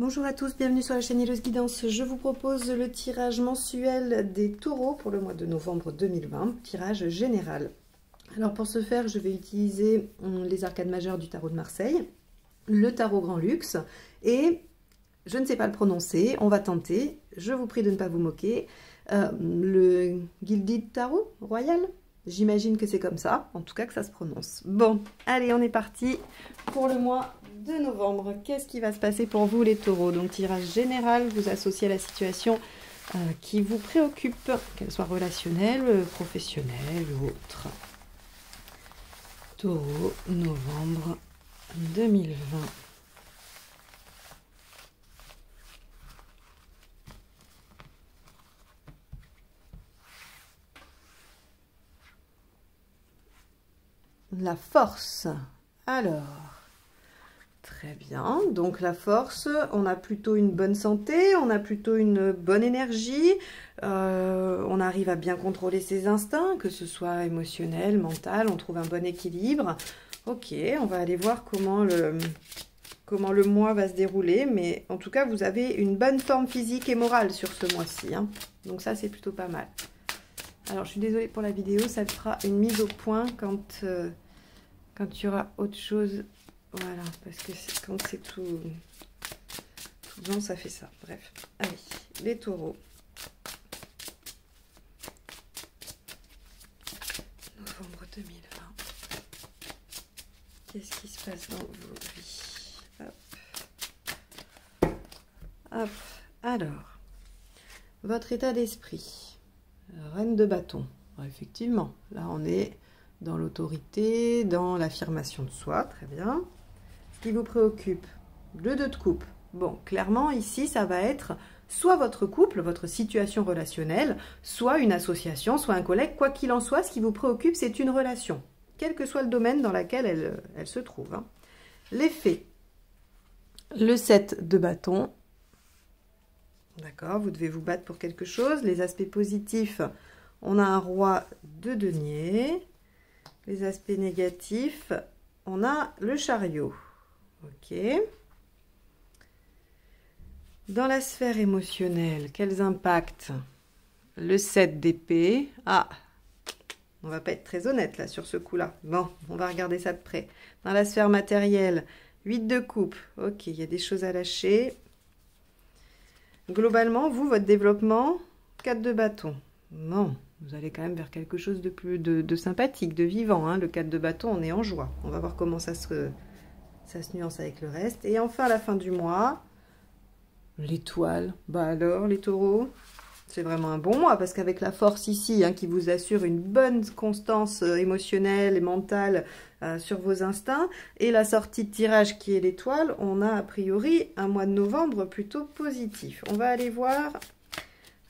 Bonjour à tous, bienvenue sur la chaîne Hélios Guidance. Je vous propose le tirage mensuel des taureaux pour le mois de novembre 2020, tirage général. Alors pour ce faire, je vais utiliser les arcanes majeures du tarot de Marseille, le tarot Grand Luxe, et je ne sais pas le prononcer, on va tenter, je vous prie de ne pas vous moquer, le Gilded Tarot Royal, j'imagine que c'est comme ça, en tout cas que ça se prononce. Bon, allez, on est parti pour le mois de novembre. Qu'est-ce qui va se passer pour vous les taureaux? Donc tirage général, vous associez à la situation qui vous préoccupe, qu'elle soit relationnelle, professionnelle ou autre. Taureau, novembre 2020. La force, alors, très bien, donc la force, on a plutôt une bonne santé, on a plutôt une bonne énergie, on arrive à bien contrôler ses instincts, que ce soit émotionnel, mental, on trouve un bon équilibre. Ok, on va aller voir comment le mois va se dérouler, mais en tout cas, vous avez une bonne forme physique et morale sur ce mois-ci, hein. Donc ça, c'est plutôt pas mal. Alors, je suis désolée pour la vidéo, ça fera une mise au point quand il y aura autre chose. Voilà, parce que quand c'est tout blanc, ça fait ça. Bref, allez, les taureaux. Novembre 2020. Qu'est-ce qui se passe dans vos vies? Hop. Hop. Alors, votre état d'esprit. Reine de bâton, effectivement, là on est dans l'autorité, dans l'affirmation de soi, très bien. Ce qui vous préoccupe, le 2 de coupe. Bon, clairement ici ça va être soit votre couple, votre situation relationnelle, soit une association, soit un collègue, quoi qu'il en soit, ce qui vous préoccupe c'est une relation, quel que soit le domaine dans lequel elle se trouve. Hein. Les fées, le 7 de bâton. D'accord, vous devez vous battre pour quelque chose. Les aspects positifs, on a un roi de denier. Les aspects négatifs, on a le chariot. Ok. Dans la sphère émotionnelle, quels impacts? Le 7 d'épée. Ah, on va pas être très honnête là sur ce coup-là. Bon, on va regarder ça de près. Dans la sphère matérielle, 8 de coupe. Ok, il y a des choses à lâcher. Globalement, vous, votre développement, 4 de bâton. Non, vous allez quand même vers quelque chose de plus de sympathique, de vivant. Hein. Le 4 de bâton, on est en joie. On va voir comment ça se nuance avec le reste. Et enfin, à la fin du mois, l'étoile. Bah alors, les taureaux, c'est vraiment un bon mois, parce qu'avec la force ici, hein, qui vous assure une bonne constance émotionnelle et mentale sur vos instincts, et la sortie de tirage qui est l'étoile, on a a priori un mois de novembre plutôt positif. On va aller voir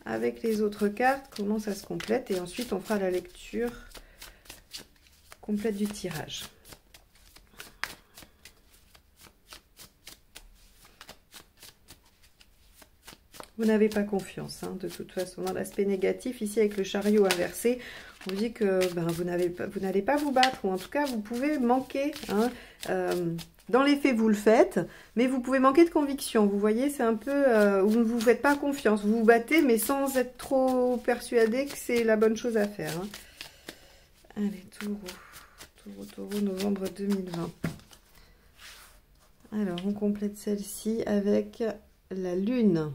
avec les autres cartes comment ça se complète, et ensuite on fera la lecture complète du tirage. Vous n'avez pas confiance, hein, de toute façon. Dans l'aspect négatif, ici avec le chariot inversé, on dit que ben, vous n'allez pas vous battre, ou en tout cas, vous pouvez manquer. Hein, dans les faits, vous le faites, mais vous pouvez manquer de conviction. Vous voyez, c'est un peu... vous ne vous faites pas confiance. Vous vous battez, mais sans être trop persuadé que c'est la bonne chose à faire. Hein. Allez, taureau, novembre 2020. Alors, on complète celle-ci avec la lune.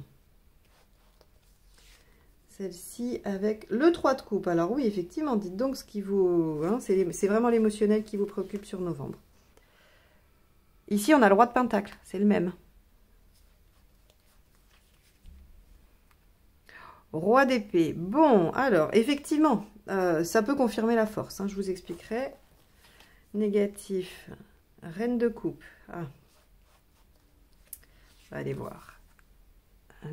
Celle-ci avec le 3 de coupe. Alors oui, effectivement, dites donc ce qui vous... Hein, c'est vraiment l'émotionnel qui vous préoccupe sur novembre. Ici, on a le roi de pentacle. C'est le même. Roi d'épée. Bon, alors, effectivement, ça peut confirmer la force. Hein, je vous expliquerai. Négatif. Reine de coupe. Ah. On va aller voir.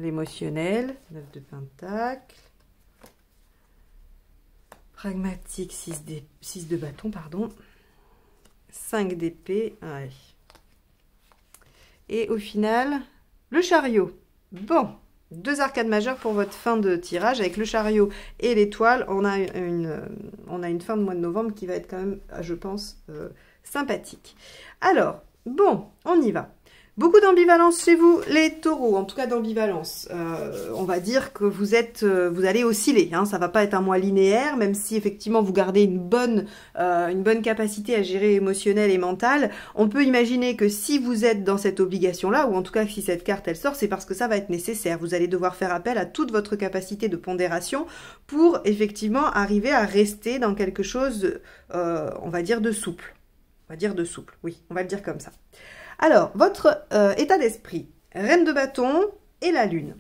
L'émotionnel, 9 de pentacle. Pragmatique, 6 de bâton, pardon. 5 d'épée, ouais. Et au final, le chariot. Bon, deux arcades majeures pour votre fin de tirage. Avec le chariot et l'étoile, on a une fin de mois de novembre qui va être quand même, je pense, sympathique. Alors, bon, on y va. Beaucoup d'ambivalence chez vous, les taureaux, en tout cas d'ambivalence. On va dire que vous allez osciller, hein, ça ne va pas être un mois linéaire, même si effectivement vous gardez une bonne capacité à gérer émotionnelle et mentale. On peut imaginer que si vous êtes dans cette obligation-là, ou en tout cas si cette carte elle sort, c'est parce que ça va être nécessaire. Vous allez devoir faire appel à toute votre capacité de pondération pour effectivement arriver à rester dans quelque chose, on va dire de souple. On va dire de souple, oui, on va le dire comme ça. Alors, votre état d'esprit, reine de bâton et la lune.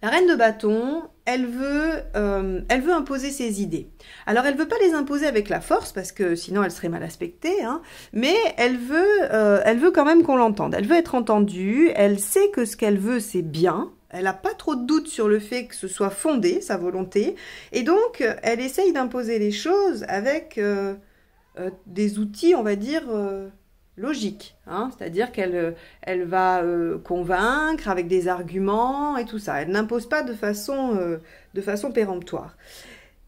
La reine de bâton, elle veut imposer ses idées. Alors, elle veut pas les imposer avec la force, parce que sinon, elle serait mal aspectée, hein, mais elle veut quand même qu'on l'entende. Elle veut être entendue, elle sait que ce qu'elle veut, c'est bien. Elle n'a pas trop de doutes sur le fait que ce soit fondé, sa volonté. Et donc, elle essaye d'imposer les choses avec des outils, on va dire... logique, hein, c'est-à-dire qu'elle va convaincre avec des arguments et tout ça. Elle n'impose pas de façon péremptoire.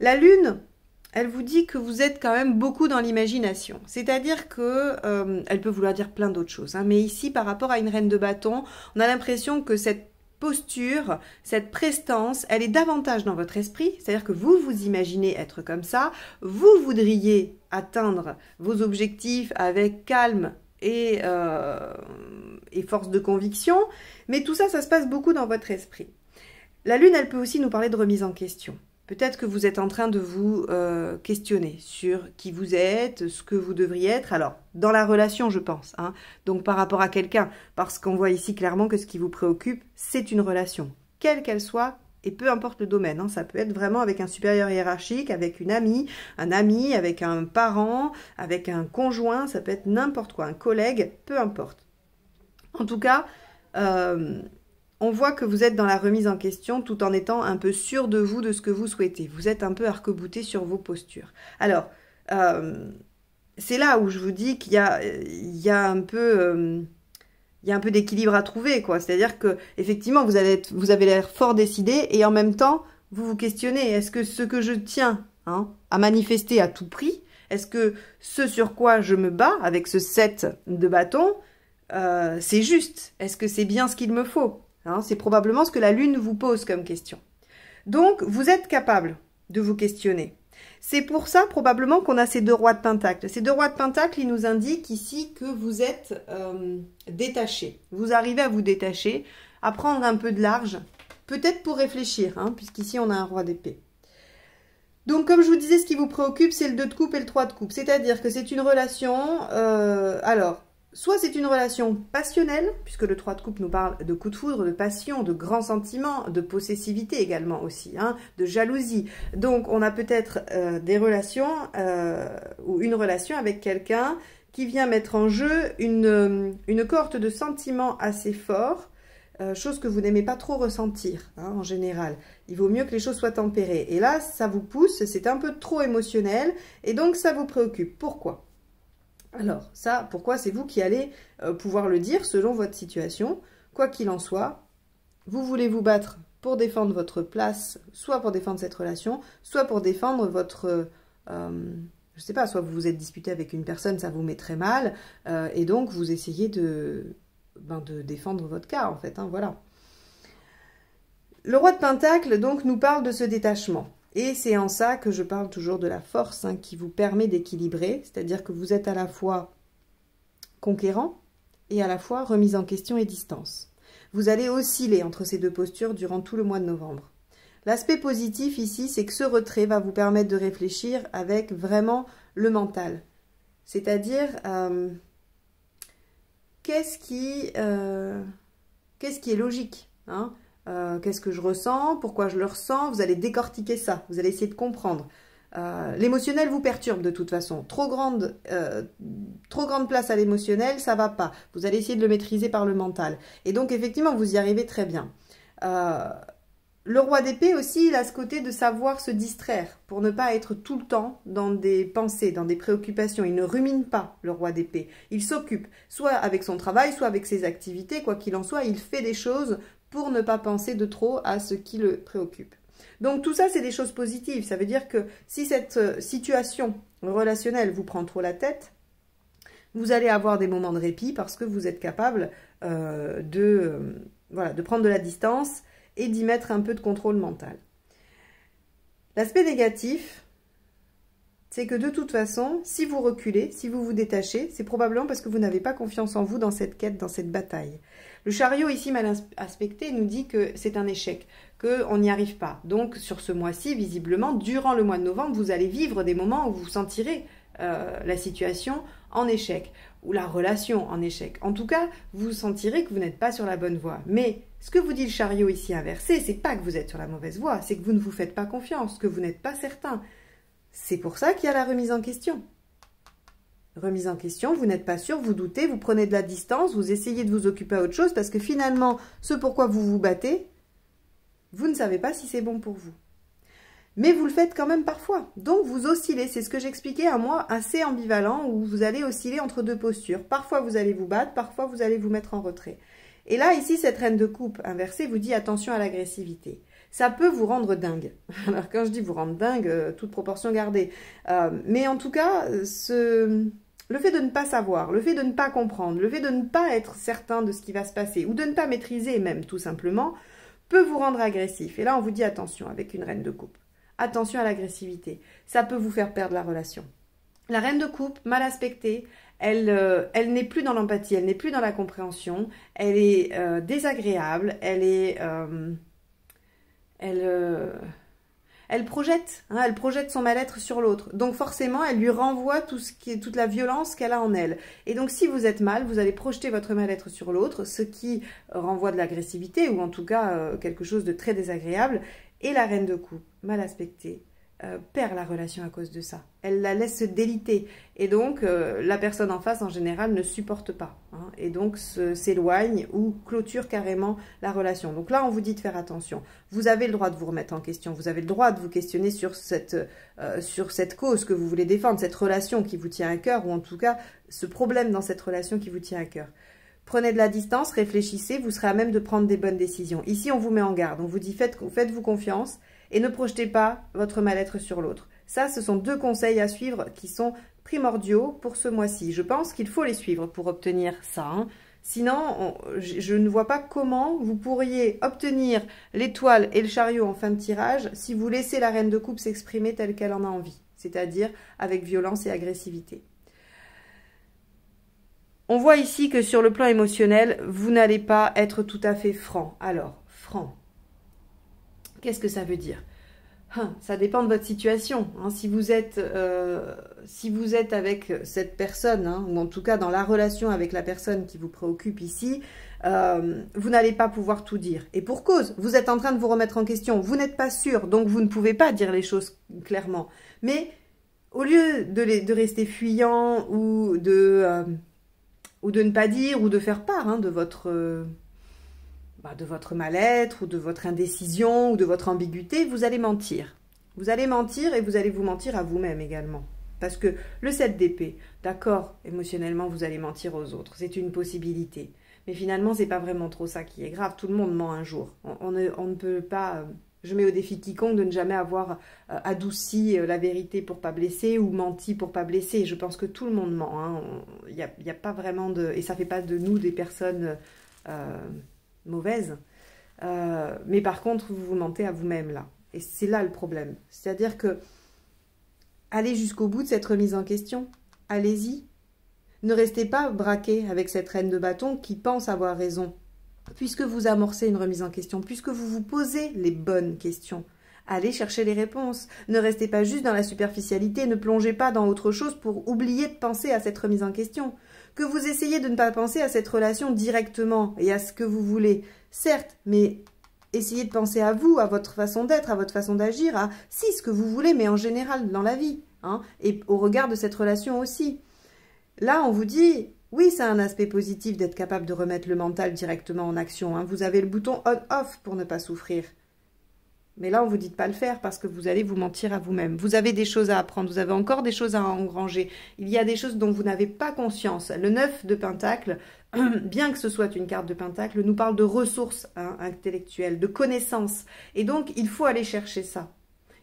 La lune, elle vous dit que vous êtes quand même beaucoup dans l'imagination. C'est-à-dire que elle peut vouloir dire plein d'autres choses, hein, mais ici, par rapport à une reine de bâton, on a l'impression que cette posture, cette prestance, elle est davantage dans votre esprit, c'est-à-dire que vous vous imaginez être comme ça, vous voudriez atteindre vos objectifs avec calme et force de conviction, mais tout ça, ça se passe beaucoup dans votre esprit. La lune, elle peut aussi nous parler de remise en question. Peut-être que vous êtes en train de vous questionner sur qui vous êtes, ce que vous devriez être. Alors, dans la relation, je pense, hein, donc par rapport à quelqu'un, parce qu'on voit ici clairement que ce qui vous préoccupe, c'est une relation, quelle qu'elle soit, et peu importe le domaine. Hein, ça peut être vraiment avec un supérieur hiérarchique, avec une amie, un ami, avec un parent, avec un conjoint, ça peut être n'importe quoi, un collègue, peu importe. En tout cas... on voit que vous êtes dans la remise en question tout en étant un peu sûr de vous, de ce que vous souhaitez. Vous êtes un peu arc-bouté sur vos postures. Alors, c'est là où je vous dis qu'il y a un peu... il y a un peu d'équilibre à trouver, quoi. C'est-à-dire que effectivement, vous avez l'air fort décidé et en même temps, vous vous questionnez. Est-ce que ce que je tiens, hein, à manifester à tout prix, est-ce que ce sur quoi je me bats avec ce 7 de bâton, c'est juste? Est-ce que c'est bien ce qu'il me faut? Hein, c'est probablement ce que la lune vous pose comme question. Donc, vous êtes capable de vous questionner. C'est pour ça, probablement, qu'on a ces deux rois de Pentacle. Ces deux rois de Pentacle, ils nous indiquent ici que vous êtes détaché. Vous arrivez à vous détacher, à prendre un peu de large, peut-être pour réfléchir, hein, puisqu'ici, on a un roi d'épée. Donc, comme je vous disais, ce qui vous préoccupe, c'est le 2 de coupe et le 3 de coupe. C'est-à-dire que c'est une relation... alors... soit c'est une relation passionnelle, puisque le 3 de coupe nous parle de coup de foudre, de passion, de grands sentiments, de possessivité également aussi, hein, de jalousie. Donc, on a peut-être des relations ou une relation avec quelqu'un qui vient mettre en jeu une cohorte de sentiments assez forts, chose que vous n'aimez pas trop ressentir, hein, en général. Il vaut mieux que les choses soient tempérées. Et là, ça vous pousse, c'est un peu trop émotionnel et donc ça vous préoccupe. Pourquoi ? Alors, ça, pourquoi, c'est vous qui allez pouvoir le dire selon votre situation. Quoi qu'il en soit, vous voulez vous battre pour défendre votre place, soit pour défendre cette relation, soit pour défendre votre... je sais pas, soit vous vous êtes disputé avec une personne, ça vous met très mal, et donc vous essayez de défendre votre cas, en fait, hein, voilà. Le roi de Pentacle, donc, nous parle de ce détachement. Et c'est en ça que je parle toujours de la force, hein, qui vous permet d'équilibrer, c'est-à-dire que vous êtes à la fois conquérant et à la fois remise en question et distance. Vous allez osciller entre ces deux postures durant tout le mois de novembre. L'aspect positif ici, c'est que ce retrait va vous permettre de réfléchir avec vraiment le mental. C'est-à-dire, qu'est-ce qui est logique, hein ? Qu'est-ce que je ressens? Pourquoi je le ressens? Vous allez décortiquer ça, vous allez essayer de comprendre. L'émotionnel vous perturbe de toute façon. Trop grande place à l'émotionnel, ça va pas. Vous allez essayer de le maîtriser par le mental. Et donc, effectivement, vous y arrivez très bien. Le roi d'épée aussi, il a ce côté de savoir se distraire pour ne pas être tout le temps dans des pensées, dans des préoccupations. Il ne rumine pas, le roi d'épée. Il s'occupe, soit avec son travail, soit avec ses activités. Quoi qu'il en soit, il fait des choses pour ne pas penser de trop à ce qui le préoccupe. Donc tout ça, c'est des choses positives. Ça veut dire que si cette situation relationnelle vous prend trop la tête, vous allez avoir des moments de répit parce que vous êtes capable de prendre de la distance et d'y mettre un peu de contrôle mental. L'aspect négatif, c'est que de toute façon, si vous reculez, si vous vous détachez, c'est probablement parce que vous n'avez pas confiance en vous dans cette quête, dans cette bataille. Le chariot ici mal aspecté nous dit que c'est un échec, qu'on n'y arrive pas. Donc sur ce mois-ci, visiblement, durant le mois de novembre, vous allez vivre des moments où vous sentirez la situation en échec, ou la relation en échec. En tout cas, vous sentirez que vous n'êtes pas sur la bonne voie. Mais ce que vous dit le chariot ici inversé, c'est pas que vous êtes sur la mauvaise voie, c'est que vous ne vous faites pas confiance, que vous n'êtes pas certain. C'est pour ça qu'il y a la remise en question. Remise en question, vous n'êtes pas sûr, vous doutez, vous prenez de la distance, vous essayez de vous occuper à autre chose parce que finalement, ce pourquoi vous vous battez, vous ne savez pas si c'est bon pour vous. Mais vous le faites quand même parfois. Donc vous oscillez, c'est ce que j'expliquais, un mois assez ambivalent où vous allez osciller entre deux postures. Parfois vous allez vous battre, parfois vous allez vous mettre en retrait. Et là, ici, cette reine de coupe inversée vous dit attention à l'agressivité. Ça peut vous rendre dingue. Alors quand je dis vous rendre dingue, toute proportion gardée. Mais en tout cas, le fait de ne pas savoir, le fait de ne pas comprendre, le fait de ne pas être certain de ce qui va se passer, ou de ne pas maîtriser même tout simplement, peut vous rendre agressif. Et là, on vous dit attention avec une reine de coupe. Attention à l'agressivité. Ça peut vous faire perdre la relation. La reine de coupe, mal aspectée, elle n'est plus dans l'empathie, elle n'est plus dans la compréhension, elle est désagréable, elle est... Elle projette, hein, elle projette son mal-être sur l'autre. Donc forcément, elle lui renvoie toute la violence qu'elle a en elle. Et donc si vous êtes mal, vous allez projeter votre mal-être sur l'autre, ce qui renvoie de l'agressivité ou en tout cas quelque chose de très désagréable. Et la reine de coupe, mal aspectée, perd la relation à cause de ça. Elle la laisse se déliter. Et donc la personne en face, en général, ne supporte pas. Hein, et donc s'éloigne ou clôture carrément la relation. Donc là, on vous dit de faire attention. Vous avez le droit de vous remettre en question. Vous avez le droit de vous questionner sur cette cause que vous voulez défendre, cette relation qui vous tient à cœur, ou en tout cas, ce problème dans cette relation qui vous tient à cœur. Prenez de la distance, réfléchissez, vous serez à même de prendre des bonnes décisions. Ici, on vous met en garde. On vous dit faites-vous confiance. Et ne projetez pas votre mal-être sur l'autre. Ça, ce sont deux conseils à suivre qui sont primordiaux pour ce mois-ci. Je pense qu'il faut les suivre pour obtenir ça. Hein. Sinon, je ne vois pas comment vous pourriez obtenir l'étoile et le chariot en fin de tirage si vous laissez la reine de coupe s'exprimer telle qu'elle en a envie, c'est-à-dire avec violence et agressivité. On voit ici que sur le plan émotionnel, vous n'allez pas être tout à fait franc. Alors, franc. Qu'est-ce que ça veut dire? Ça dépend de votre situation. Hein. Si vous êtes avec cette personne, hein, ou en tout cas dans la relation avec la personne qui vous préoccupe ici, vous n'allez pas pouvoir tout dire. Et pour cause, vous êtes en train de vous remettre en question. Vous n'êtes pas sûr, donc vous ne pouvez pas dire les choses clairement. Mais au lieu de rester fuyant ou de ne pas dire ou de faire part hein, de votre mal-être ou de votre indécision ou de votre ambiguïté, vous allez mentir. Vous allez mentir et vous allez vous mentir à vous-même également. Parce que le 7 d'épée, d'accord, émotionnellement, vous allez mentir aux autres. C'est une possibilité. Mais finalement, c'est pas vraiment trop ça qui est grave. Tout le monde ment un jour. On ne peut pas... Je mets au défi quiconque de ne jamais avoir adouci la vérité pour pas blesser ou menti pour pas blesser. Je pense que tout le monde ment. Hein. Y a pas vraiment de... Et ça fait pas de nous des personnes... mauvaise, mais par contre vous vous mentez à vous-même là, et c'est là le problème, c'est-à-dire que allez jusqu'au bout de cette remise en question, allez-y, ne restez pas braqué avec cette reine de bâton qui pense avoir raison, puisque vous amorcez une remise en question, puisque vous vous posez les bonnes questions, allez chercher les réponses, ne restez pas juste dans la superficialité, ne plongez pas dans autre chose pour oublier de penser à cette remise en question. Que vous essayez de ne pas penser à cette relation directement et à ce que vous voulez. Certes, mais essayez de penser à vous, à votre façon d'être, à votre façon d'agir, à si ce que vous voulez, mais en général dans la vie, hein, et au regard de cette relation aussi. Là, on vous dit, oui, ça a un aspect positif d'être capable de remettre le mental directement en action. Hein. Vous avez le bouton on-off pour ne pas souffrir. Mais là, on vous dit de pas le faire parce que vous allez vous mentir à vous-même. Vous avez des choses à apprendre, vous avez encore des choses à engranger. Il y a des choses dont vous n'avez pas conscience. Le 9 de Pentacle, bien que ce soit une carte de Pentacle, nous parle de ressources hein, intellectuelles, de connaissances. Et donc, il faut aller chercher ça.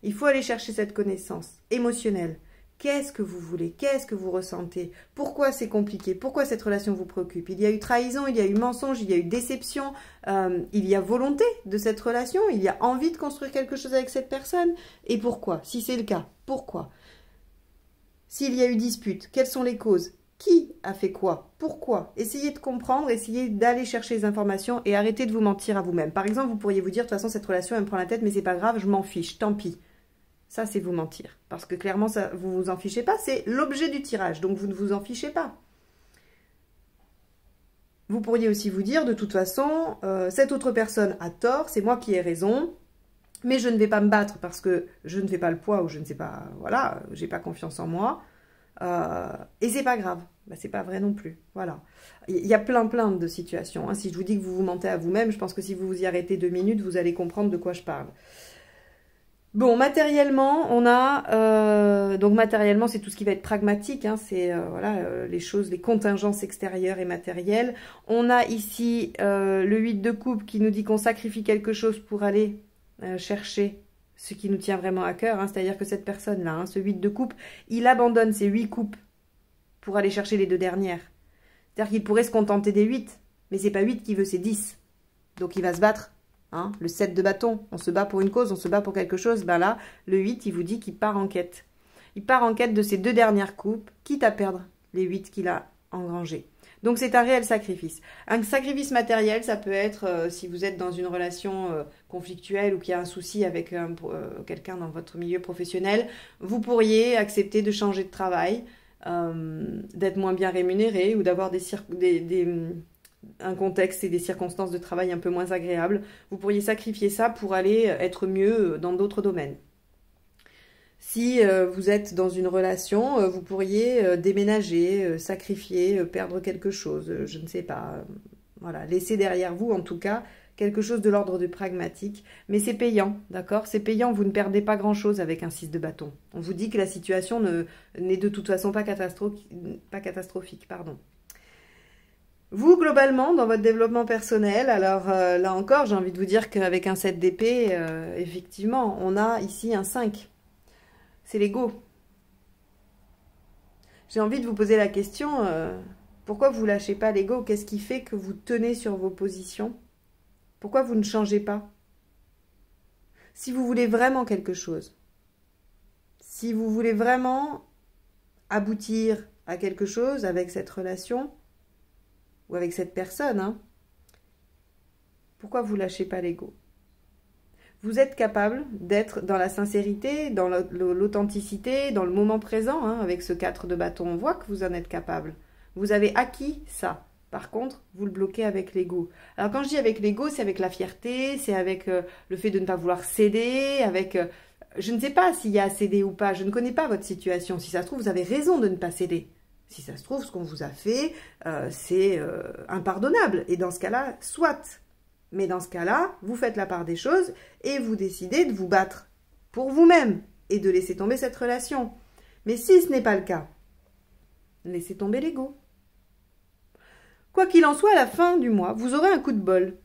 Il faut aller chercher cette connaissance émotionnelle. Qu'est-ce que vous voulez? Qu'est-ce que vous ressentez? Pourquoi c'est compliqué? Pourquoi cette relation vous préoccupe? Il y a eu trahison, il y a eu mensonge, il y a eu déception, il y a volonté de cette relation, il y a envie de construire quelque chose avec cette personne. Et pourquoi? Si c'est le cas, pourquoi? S'il y a eu dispute, quelles sont les causes? Qui a fait quoi? Pourquoi? Essayez de comprendre, essayez d'aller chercher les informations et arrêtez de vous mentir à vous-même. Par exemple, vous pourriez vous dire, de toute façon, cette relation, elle me prend la tête, mais c'est pas grave, je m'en fiche, tant pis. Ça, c'est vous mentir. Parce que clairement, ça, vous vous en fichez pas. C'est l'objet du tirage, donc vous ne vous en fichez pas. Vous pourriez aussi vous dire, de toute façon, cette autre personne a tort, c'est moi qui ai raison, mais je ne vais pas me battre parce que je ne fais pas le poids ou je ne sais pas, voilà, j'ai pas confiance en moi. Et c'est pas grave. Bah, c'est pas vrai non plus. Voilà. Il y a plein de situations. Hein. Si je vous dis que vous vous mentez à vous-même, je pense que si vous vous y arrêtez 2 minutes, vous allez comprendre de quoi je parle. Bon, matériellement, on a... donc, matériellement, c'est tout ce qui va être pragmatique. Hein, c'est voilà, les choses, les contingences extérieures et matérielles. On a ici le 8 de coupe qui nous dit qu'on sacrifie quelque chose pour aller chercher ce qui nous tient vraiment à cœur. Hein, c'est-à-dire que cette personne-là, hein, ce 8 de coupe, il abandonne ses 8 coupes pour aller chercher les 2 dernières. C'est-à-dire qu'il pourrait se contenter des 8, mais c'est pas 8 qui veut, c'est 10. Donc, il va se battre. Hein, le 7 de bâton, on se bat pour une cause, on se bat pour quelque chose, ben là, le 8, il vous dit qu'il part en quête. Il part en quête de ses 2 dernières coupes, quitte à perdre les 8 qu'il a engrangés. Donc, c'est un réel sacrifice. Un sacrifice matériel, ça peut être, si vous êtes dans une relation conflictuelle ou qu'il y a un souci avec quelqu'un dans votre milieu professionnel, vous pourriez accepter de changer de travail, d'être moins bien rémunéré ou d'avoir un contexte et des circonstances de travail un peu moins agréables. Vous pourriez sacrifier ça pour aller être mieux dans d'autres domaines. Si vous êtes dans une relation, vous pourriez déménager, sacrifier, perdre quelque chose, je ne sais pas. Voilà, laisser derrière vous en tout cas quelque chose de l'ordre du pragmatique. Mais c'est payant, d'accord? C'est payant, vous ne perdez pas grand-chose avec un 6 de bâton. On vous dit que la situation n'est de toute façon pas catastrophique, pardon. Vous, globalement, dans votre développement personnel, alors là encore, j'ai envie de vous dire qu'avec un 7 d'épée, effectivement, on a ici un 5. C'est l'ego. J'ai envie de vous poser la question, pourquoi vous lâchez pas l'ego? Qu'est-ce qui fait que vous tenez sur vos positions? Pourquoi vous ne changez pas? Si vous voulez vraiment quelque chose, si vous voulez vraiment aboutir à quelque chose avec cette relation, ou avec cette personne, hein. Pourquoi vous lâchez pas l'ego? Vous êtes capable d'être dans la sincérité, dans l'authenticité, dans le moment présent, hein. Avec ce 4 de bâton, on voit que vous en êtes capable. Vous avez acquis ça. Par contre, vous le bloquez avec l'ego. Alors quand je dis avec l'ego, c'est avec la fierté, c'est avec le fait de ne pas vouloir céder, avec... je ne sais pas s'il y a à céder ou pas, je ne connais pas votre situation. Si ça se trouve, vous avez raison de ne pas céder. Si ça se trouve, ce qu'on vous a fait, c'est impardonnable. Et dans ce cas-là, soit. Mais dans ce cas-là, vous faites la part des choses et vous décidez de vous battre pour vous-même et de laisser tomber cette relation. Mais si ce n'est pas le cas, laissez tomber l'ego. Quoi qu'il en soit, à la fin du mois, vous aurez un coup de bol.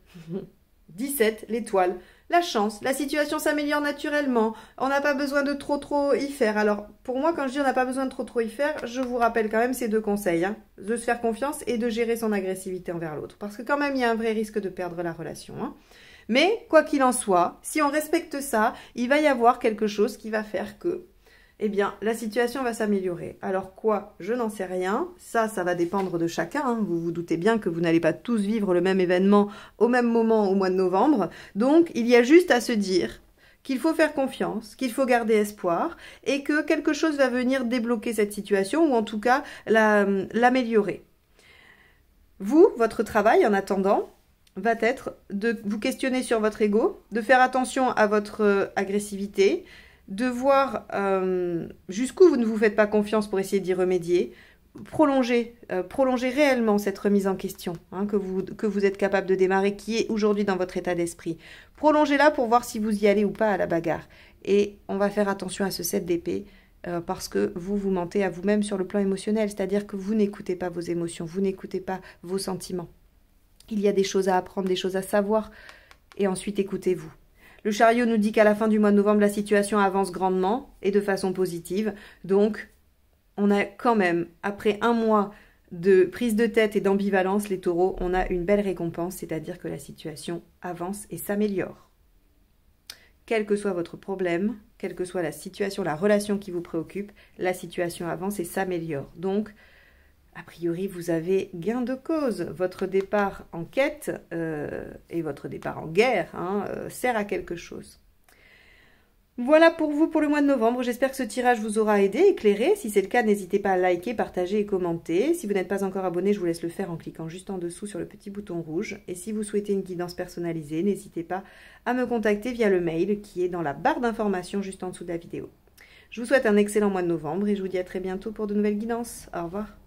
17, l'étoile. La chance, la situation s'améliore naturellement, on n'a pas besoin de trop y faire. Alors, pour moi, quand je dis on n'a pas besoin de trop y faire, je vous rappelle quand même ces 2 conseils, hein, de se faire confiance et de gérer son agressivité envers l'autre. Parce que quand même, il y a un vrai risque de perdre la relation. Hein. Mais, quoi qu'il en soit, si on respecte ça, il va y avoir quelque chose qui va faire que, eh bien, la situation va s'améliorer. Alors quoi? Je n'en sais rien. Ça va dépendre de chacun. Hein. Vous vous doutez bien que vous n'allez pas tous vivre le même événement au même moment au mois de novembre. Donc, il y a juste à se dire qu'il faut faire confiance, qu'il faut garder espoir et que quelque chose va venir débloquer cette situation ou en tout cas l'améliorer. Vous, votre travail en attendant, va être de vous questionner sur votre ego, de faire attention à votre agressivité, de voir jusqu'où vous ne vous faites pas confiance pour essayer d'y remédier, prolonger réellement cette remise en question hein, que vous êtes capable de démarrer, qui est aujourd'hui dans votre état d'esprit. Prolongez-la pour voir si vous y allez ou pas à la bagarre. Et on va faire attention à ce 7 d'épée parce que vous mentez à vous-même sur le plan émotionnel, c'est-à-dire que vous n'écoutez pas vos émotions, vous n'écoutez pas vos sentiments. Il y a des choses à apprendre, des choses à savoir, et ensuite écoutez-vous. Le chariot nous dit qu'à la fin du mois de novembre, la situation avance grandement et de façon positive. Donc, on a quand même, après un mois de prise de tête et d'ambivalence, les taureaux, on a une belle récompense, c'est-à-dire que la situation avance et s'améliore. Quel que soit votre problème, quelle que soit la situation, la relation qui vous préoccupe, la situation avance et s'améliore. Donc, a priori, vous avez gain de cause. Votre départ en quête et votre départ en guerre sert à quelque chose. Voilà pour vous pour le mois de novembre. J'espère que ce tirage vous aura aidé, éclairé. Si c'est le cas, n'hésitez pas à liker, partager et commenter. Si vous n'êtes pas encore abonné, je vous laisse le faire en cliquant juste en dessous sur le petit bouton rouge. Et si vous souhaitez une guidance personnalisée, n'hésitez pas à me contacter via le mail qui est dans la barre d'information juste en dessous de la vidéo. Je vous souhaite un excellent mois de novembre et je vous dis à très bientôt pour de nouvelles guidances. Au revoir.